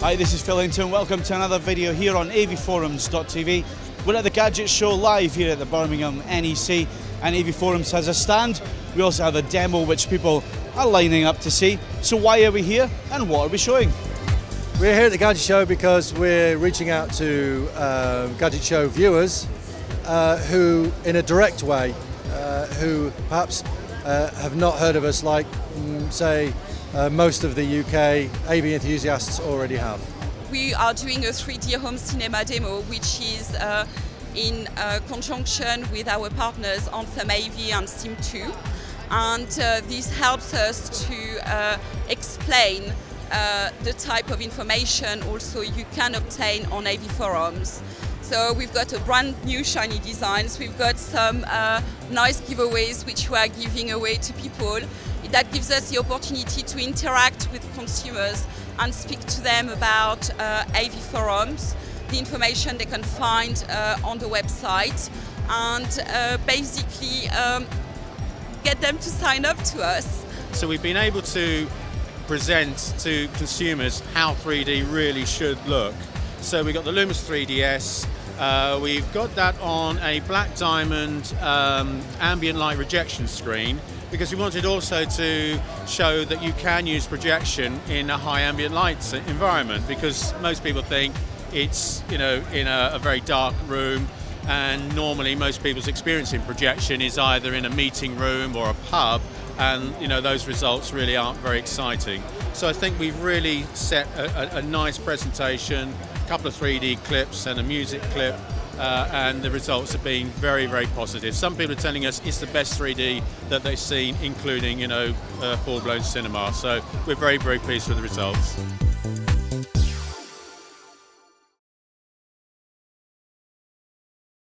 Hi, this is Phil Hinton. Welcome to another video here on AVForums.tv. We're at the Gadget Show Live here at the Birmingham NEC, and AVForums has a stand. We also have a demo which people are lining up to see. So why are we here and what are we showing? We're here at the Gadget Show because we're reaching out to Gadget Show viewers who, in a direct way, who perhaps have not heard of us like, say, most of the UK AV enthusiasts already have. We are doing a 3D home cinema demo, which is in conjunction with our partners Anthem AV and Sim2, and this helps us to explain the type of information also you can obtain on AV forums. So we've got a brand new shiny designs, we've got some nice giveaways which we are giving away to people. That gives us the opportunity to interact with consumers and speak to them about AV forums, the information they can find on the website, and basically get them to sign up to us. So we've been able to present to consumers how 3D really should look. So we've got the Lumus 3DS, we've got that on a Black Diamond ambient light rejection screen, because we wanted also to show that you can use projection in a high ambient light environment, because most people think it's, you know, in a very dark room, and normally most people's experience in projection is either in a meeting room or a pub, and you know those results really aren't very exciting. So I think we've really set a nice presentation, a couple of 3D clips and a music clip, and the results have been very, very positive. Some people are telling us it's the best 3D that they've seen, including, you know, full-blown cinema. So we're very, very pleased with the results.